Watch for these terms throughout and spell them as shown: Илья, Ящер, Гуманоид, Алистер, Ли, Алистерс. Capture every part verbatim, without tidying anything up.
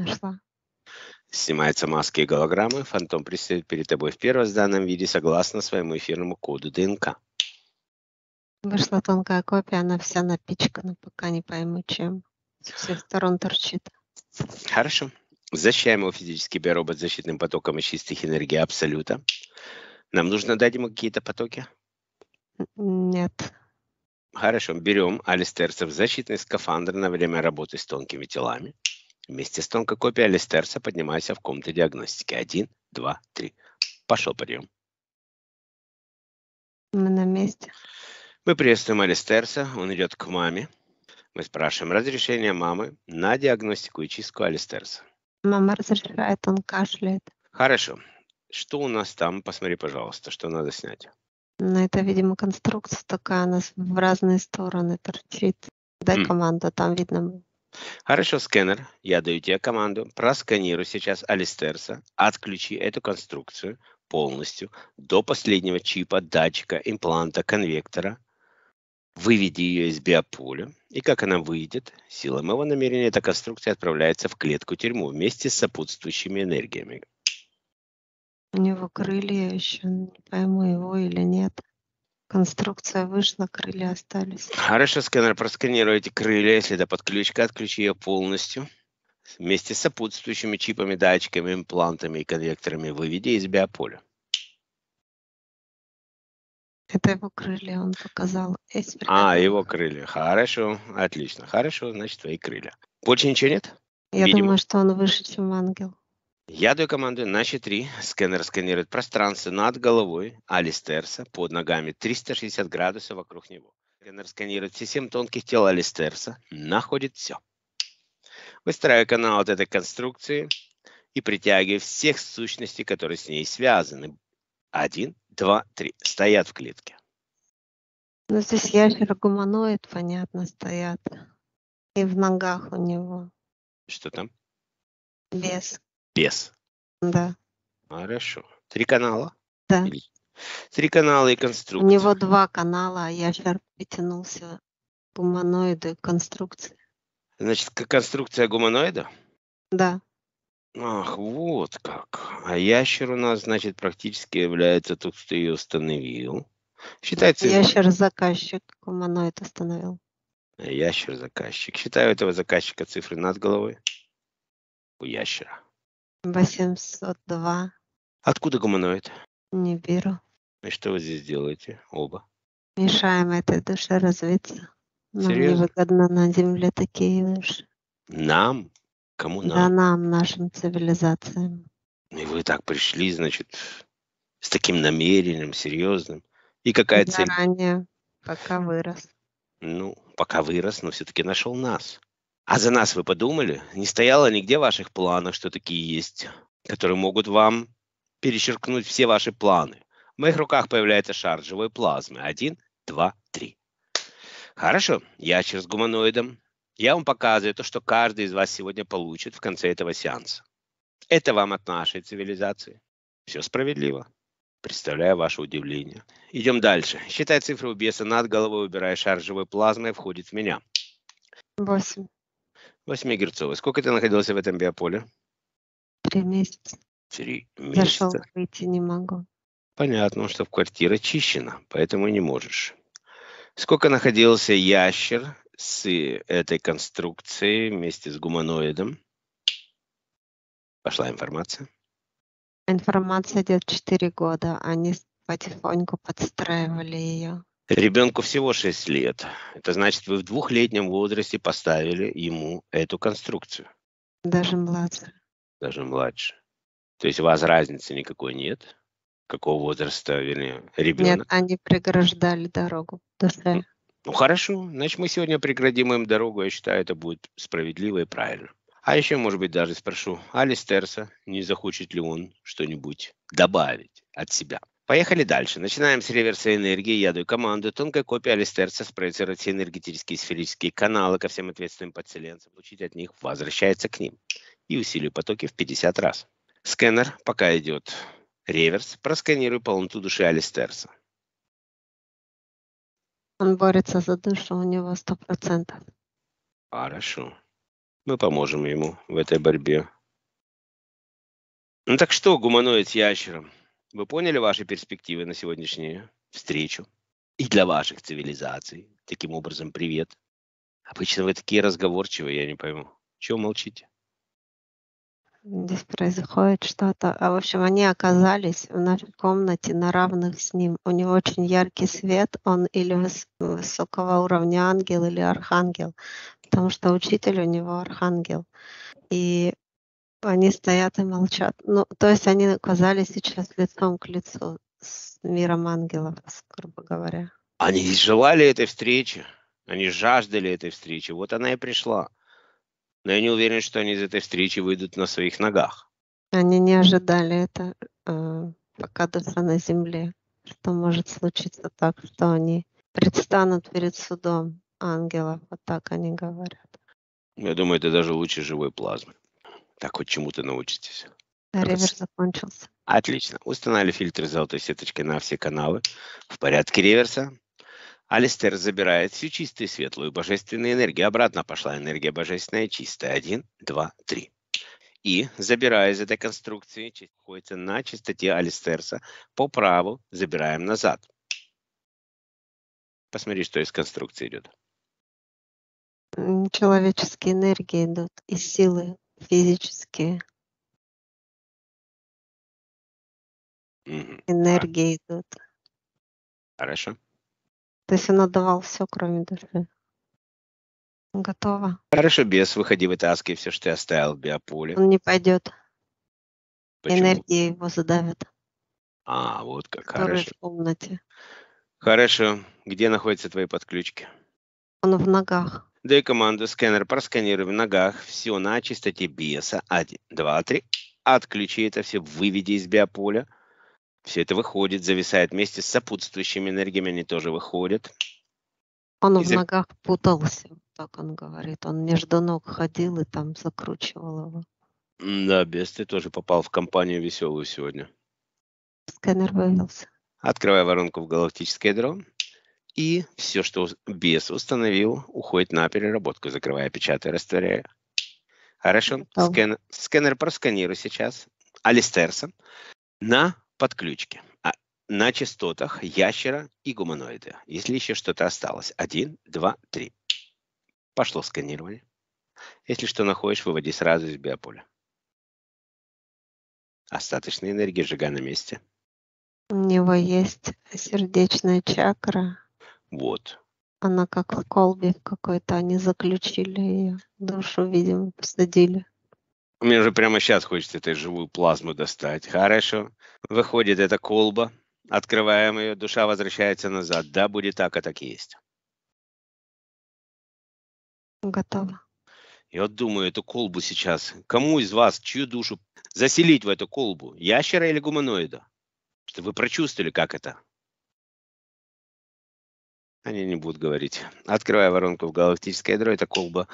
нашла. Снимаются маски и голограммы. Фантом предстает перед тобой в первозданном виде согласно своему эфирному коду ДНК. Вышла тонкая копия, она вся напичкана, пока не пойму чем. С всех сторон торчит. Хорошо. Защищаем его физически, биоробот, защитным потоком из чистых энергий Абсолюта. Нам нужно дать ему какие-то потоки? Нет. Хорошо. Берем Алистерса в защитный скафандр на время работы с тонкими телами. Вместе с тонкой копией Алистерса поднимайся в комнату диагностики. Один, два, три. Пошел подъем. Мы на месте. Мы приветствуем Алистерса. Он идет к маме. Мы спрашиваем разрешение мамы на диагностику и чистку Алистерса. Мама разрешает, он кашляет. Хорошо. Что у нас там? Посмотри, пожалуйста, что надо снять. Ну, это, видимо, конструкция такая, она в разные стороны торчит. Дай mm. команду, там видно. Хорошо, скэнер. Я даю тебе команду. Просканируй сейчас Алистерса. Отключи эту конструкцию полностью до последнего чипа, датчика, импланта, конвектора. Выведи ее из биополя, и как она выйдет, сила моего намерения, эта конструкция отправляется в клетку-тюрьму вместе с сопутствующими энергиями. У него крылья еще, не пойму, его или нет. Конструкция вышла, крылья остались. Хорошо, сканер, просканируй эти крылья, если это подключка, отключи ее полностью. Вместе с сопутствующими чипами, датчиками, имплантами и конвекторами выведи из биополя. Это его крылья, он показал. А, его крылья. Хорошо, отлично. Хорошо, значит, твои крылья. Больше ничего нет? Я Видимо. думаю, что он выше, чем ангел. Я даю команду на счет три. Скэнер сканирует пространство над головой Алистерса, под ногами триста шестьдесят градусов вокруг него. Скэнер сканирует все семь тонких тел Алистерса, находит все. Выстраивай канал от этой конструкции и притягивай всех сущностей, которые с ней связаны. Один, два, три. Стоят в клетке. Ну, здесь ящер, гуманоид, понятно, стоят. И в ногах у него. Что там? Бес. Бес. Да. Хорошо. Три канала? Да. Три канала и конструкция. У него два канала, а ящер притянулся к гуманоиду и конструкции. Значит, конструкция гуманоида? Да. Ах, вот как. А ящер у нас, значит, практически является тот, кто ее установил. Считается... Ящер-заказчик, гуманоид установил. Ящер-заказчик. Считаю этого заказчика цифры над головой у ящера. восемьсот два. Откуда гуманоид? Не беру. И что вы здесь делаете оба? Мешаем этой душе развиться. Нам невыгодно на земле такие души. Нам? Кому нам? Да нам, нашим цивилизациям. И вы так пришли, значит, с таким намерением, серьезным. И какая цель? Заранее, пока вырос. Ну, пока вырос, но все-таки нашел нас. А за нас вы подумали? Не стояло нигде в ваших планах, что такие есть, которые могут вам перечеркнуть все ваши планы. В моих руках появляется шар живой плазмы. Один, два, три. Хорошо, ящер с гуманоидом. Я вам показываю то, что каждый из вас сегодня получит в конце этого сеанса. Это вам от нашей цивилизации. Все справедливо. Представляю ваше удивление. Идем дальше. Считай цифры у беса над головой, убирая шар живой плазмы, входит в меня. Восемь. Восьмигерцовый. Сколько ты находился в этом биополе? Три месяца. Три месяца. Зашел, выйти не могу. Понятно, что в квартире чищена, поэтому не можешь. Сколько находился ящер с этой конструкцией вместе с гуманоидом? Пошла информация. Информация идет четыре года. Они потихоньку подстраивали ее. Ребенку всего шесть лет. Это значит, вы в двухлетнем возрасте поставили ему эту конструкцию. Даже младше. Даже младше. То есть у вас разницы никакой нет? Какого возраста, вернее, ребенок? Нет, они преграждали дорогу. Душе. Ну хорошо, значит мы сегодня преградим им дорогу, я считаю, это будет справедливо и правильно. А еще, может быть, даже спрошу Алистерса, не захочет ли он что-нибудь добавить от себя. Поехали дальше. Начинаем с реверса энергии. Я даю команду тонкой копии Алистерса спроецировать все энергетические сферические каналы ко всем ответственным подселенцам, получить от них, возвращается к ним и усилию потоки в пятьдесят раз. Скэнер, пока идет реверс, просканирую полноту души Алистерса. Он борется за душу, у него сто процентов. Хорошо. мы поможем ему в этой борьбе. Ну так что, гуманоид с ящером, вы поняли ваши перспективы на сегодняшнюю встречу? И для ваших цивилизаций. Таким образом, привет. Обычно вы такие разговорчивые, я не пойму. Чего молчите? Здесь происходит что-то. А в общем, они оказались в нашей комнате на равных с ним. У него очень яркий свет. Он или выс- высокого уровня ангел, или архангел. Потому что учитель у него архангел. И они стоят и молчат. Ну, то есть они оказались сейчас лицом к лицу с миром ангелов, грубо говоря. Они желали этой встречи. Они жаждали этой встречи. Вот она и пришла. Но я не уверен, что они из этой встречи выйдут на своих ногах. Они не ожидали это, э, пока душа на земле. Что может случиться так, что они предстанут перед судом ангелов. Вот так они говорят. Я думаю, это даже лучше живой плазмы. Так хоть чему-то научитесь. А реверс закончился. Отлично. Установили фильтры с золотой сеточкой на все каналы. В порядке реверса. Алистер забирает всю чистую, светлую, божественную энергию. Обратно пошла энергия божественная, чистая. Один, два, три. И, забирая из этой конструкции, находится на чистоте Алистерса, по праву забираем назад. Посмотри, что из конструкции идет. Человеческие энергии идут, и силы физические. Угу. Энергии а. идут. Хорошо. То есть он отдавал все, кроме души. Готово. Хорошо, бес, выходи, вытаскивай все, что ты оставил в биополе. Он не пойдет. Почему? Энергия его задавит. А, вот как. Хорошо. В комнате. Хорошо. Где находятся твои подключки? Он в ногах. Дай команду скэнер, просканируй в ногах все на чистоте беса. Один, два, три. Отключи это все, выведи из биополя. Все это выходит, зависает вместе с сопутствующими энергиями, они тоже выходят. Он и в за... ногах путался, так он говорит. Он между ног ходил и там закручивал его. Да, бес, ты тоже попал в компанию веселую сегодня. Сканер вывелся. Открывай воронку в галактическое ядро. И все, что бес установил, уходит на переработку, закрывая, печатая, растворяя. Хорошо. Скэнер, скэнер просканируй сейчас Алистерса на подключки а, на частотах ящера и гуманоида, если еще что-то осталось. Один, два, три. Пошло сканирование. Если что находишь, выводи сразу из биополя. Остаточная энергия сжигай на месте. У него есть сердечная чакра. Вот. Она как в колбе какой-то. Они заключили ее. Душу, видимо, посадили. Мне уже прямо сейчас хочется эту живую плазму достать. Хорошо. Выходит эта колба. Открываем ее. Душа возвращается назад. Да, будет так, а так и есть. Готово. Я вот думаю, эту колбу сейчас. Кому из вас, чью душу заселить в эту колбу? Ящера или гуманоида? Чтобы вы прочувствовали, как это. Они не будут говорить. Открывая воронку в галактическое ядро, эта колба...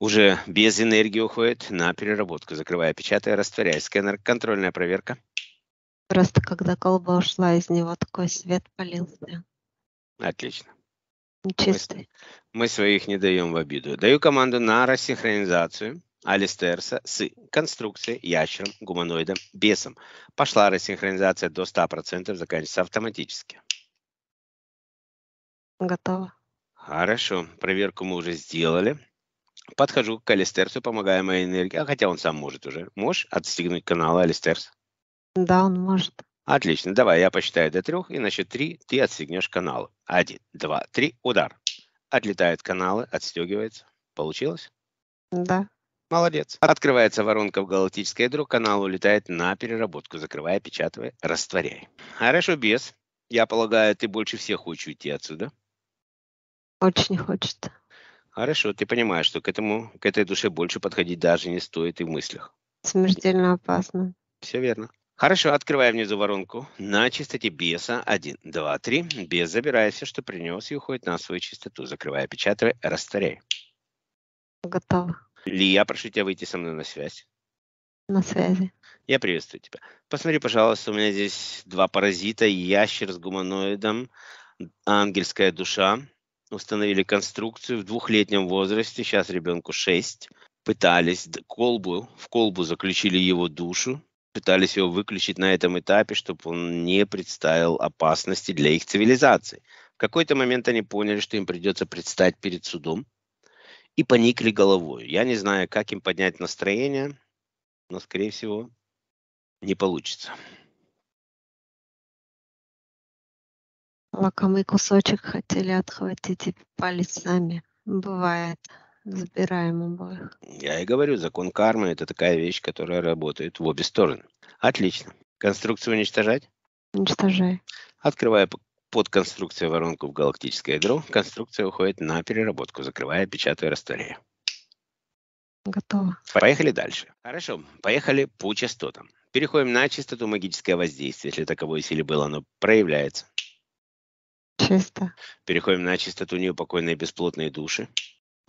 Уже без энергии уходит на переработку. Закрывая, печатая, растворяя. Скэнер, контрольная проверка. Просто когда колба ушла, из него такой свет полился. Отлично. Чистый. Мы, мы своих не даем в обиду. Даю команду на рассинхронизацию Алистерса с конструкцией, ящером, гуманоидом, бесом. Пошла рассинхронизация до ста процентов, заканчивается автоматически. Готово. Хорошо. Проверку мы уже сделали. Подхожу к Алистерсу, помогаю моей энергии. А хотя он сам может уже. Можешь отстегнуть канал Алистерс? Да, он может. Отлично. Давай, я посчитаю до трех. И на счет три ты отстегнешь каналы. Один, два, три. Удар. Отлетают каналы, отстегивается. Получилось? Да. Молодец. Открывается воронка в галактическое ядро. Канал улетает на переработку. Закрывай, печатывай, растворяй. Хорошо, бес. Я полагаю, ты больше всех хочешь уйти отсюда? Очень хочет. Хорошо, ты понимаешь, что к этому, к этой душе больше подходить даже не стоит и в мыслях. Смертельно опасно. Все верно. Хорошо, открывай внизу воронку. На чистоте беса. Один, два, три. Бес забирает все, что принес, и уходит на свою чистоту. Закрывай, печатывай, растворяй. Готово. Ли, я прошу тебя выйти со мной на связь. На связи. Я приветствую тебя. Посмотри, пожалуйста, у меня здесь два паразита. Ящер с гуманоидом. Ангельская душа. Установили конструкцию в двухлетнем возрасте, сейчас ребенку шесть. пытались колбу, в колбу заключили его душу, пытались его выключить на этом этапе, чтобы он не представил опасности для их цивилизации. В какой-то момент они поняли, что им придется предстать перед судом, и поникли головой. Я не знаю, как им поднять настроение, но, скорее всего, не получится. Лакомый кусочек хотели отхватить и попали сами. Бывает. Забираем обоих. Я и говорю, закон кармы – это такая вещь, которая работает в обе стороны. Отлично. Конструкцию уничтожать? Уничтожай. Открывая под конструкцию воронку в галактическое ядро, конструкция уходит на переработку, закрывая, печатая, растворяя. Готово. Поехали дальше. Хорошо, поехали по частотам. Переходим на частоту магическое воздействие, если таковой силе было, оно проявляется. Чисто. Переходим на частоту неупокойные бесплотные души.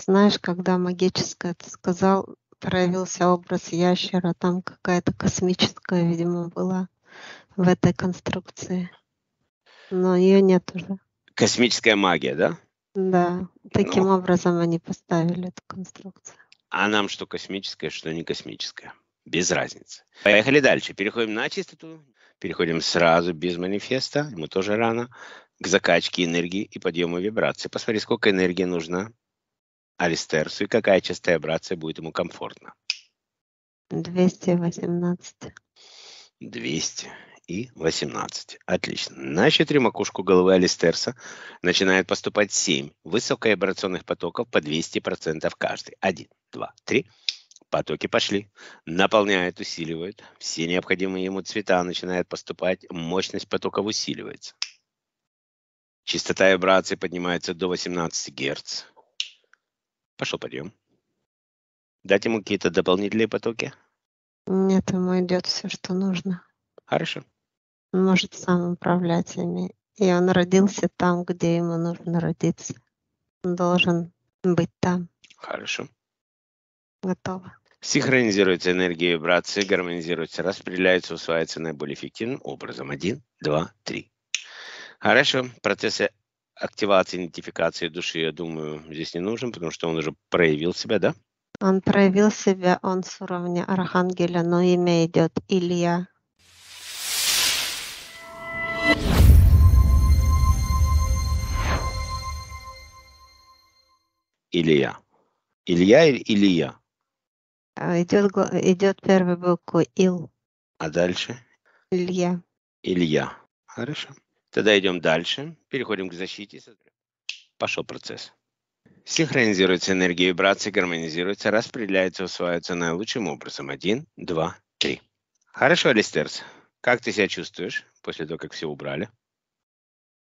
Знаешь, когда магическое, ты сказал, проявился образ ящера, там какая-то космическая, видимо, была в этой конструкции. Но ее нет уже. Космическая магия, да? Да. Таким ну, образом они поставили эту конструкцию. А нам что космическое, что не космическое. Без разницы. Поехали дальше. Переходим на чистоту. Переходим сразу без манифеста. Ему тоже рано. К закачке энергии и подъему вибрации. Посмотри, сколько энергии нужно Алистерсу и какая частая вибрация будет ему комфортно. двести восемнадцать. двести и восемнадцать. Отлично. На четыре макушку головы Алистерса начинает поступать семь высоковибрационных потоков по двести процентов каждый. один, два, три. Потоки пошли. Наполняют, усиливают. Все необходимые ему цвета начинают поступать. Мощность потоков усиливается. Частота вибрации поднимается до восемнадцати герц. Пошел подъем. Дать ему какие-то дополнительные потоки? Нет, ему идет все, что нужно. Хорошо. Он может сам управлять ими. И он родился там, где ему нужно родиться. Он должен быть там. Хорошо. Готово. Синхронизируется энергия вибрации, гармонизируется, распределяется, усваивается наиболее эффективным образом. Один, два, три. Хорошо. Процессы активации, идентификации души, я думаю, здесь не нужен, потому что он уже проявил себя, да? Он проявил себя, он с уровня Архангеля, но имя идет Илья. Илья. Илья или Илья? Идет, идет первая буква Ил. А дальше? Илья. Илья. Хорошо. Тогда идем дальше. Переходим к защите. Пошел процесс. Синхронизируется энергия вибрации, гармонизируется, распределяется, усваивается наилучшим образом. Один, два, три. Хорошо, Алистерс. Как ты себя чувствуешь после того, как все убрали?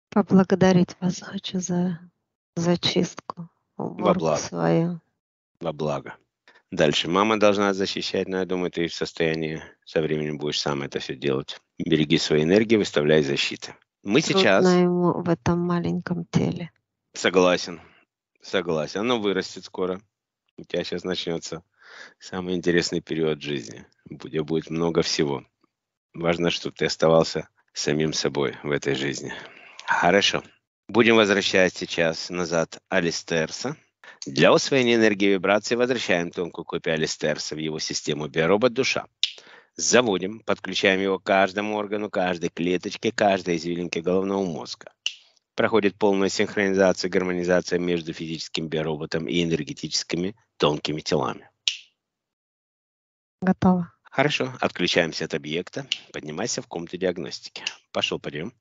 Поблагодарить вас хочу за зачистку. Во благо. Свою. Во благо. Дальше. Мама должна защищать, но я думаю, ты в состоянии со временем будешь сам это все делать. Береги свои энергии, выставляй защиты. Мы трудно сейчас... ему в этом маленьком теле. Согласен. Согласен. Оно вырастет скоро. У тебя сейчас начнется самый интересный период жизни. Будет, будет много всего. Важно, чтобы ты оставался самим собой в этой жизни. Хорошо. Будем возвращать сейчас назад Алистерса. Для усвоения энергии вибрации возвращаем тонкую копию Алистерса в его систему биоробот-душа. Заводим, подключаем его к каждому органу, каждой клеточке, каждой извилинке головного мозга. Проходит полная синхронизация, гармонизация между физическим биороботом и энергетическими тонкими телами. Готово. Хорошо, отключаемся от объекта. Поднимайся в комнату диагностики. Пошел, подъем.